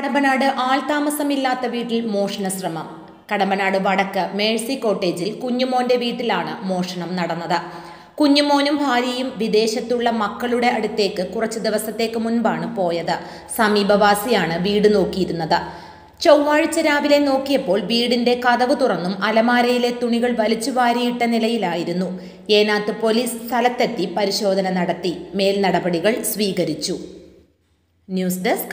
കടമ്പനാട് ആൾതാമസമില്ലാത്ത വീട്ടിൽ മോഷണ ശ്രമം. കടമ്പനാട് വടക്ക് മേഴ്സി കോട്ടേജിൽ കുഞ്ഞുമോന്റെ വീട്ടിലാണ് മോഷണം നടന്നത്. കുഞ്ഞുമോനും ഭാര്യയും വിദേശത്തുള്ള മക്കളുടെ അടുത്തേക്ക് കുറച്ചു ദിവസത്തേക്ക് മുൻപാണ് പോയത്. സമീപവാസിയാണ് വീട് നോക്കിയിരുന്നത്. ചൊവ്വാഴ്ച രാവിലെ നോക്കിയപ്പോൾ വീടിന്റെ കതവ് തുറന്നും അലമാരയിലെ തുണികൾ വലിച്ചു വാരിയിട്ട നിലയിലായിരുന്നു. ഏനാത്ത് പോലീസ് സ്ഥലത്തെത്തി പരിശോധന നടത്തി മേൽ നടപടികൾ സ്വീകരിച്ചു. News desk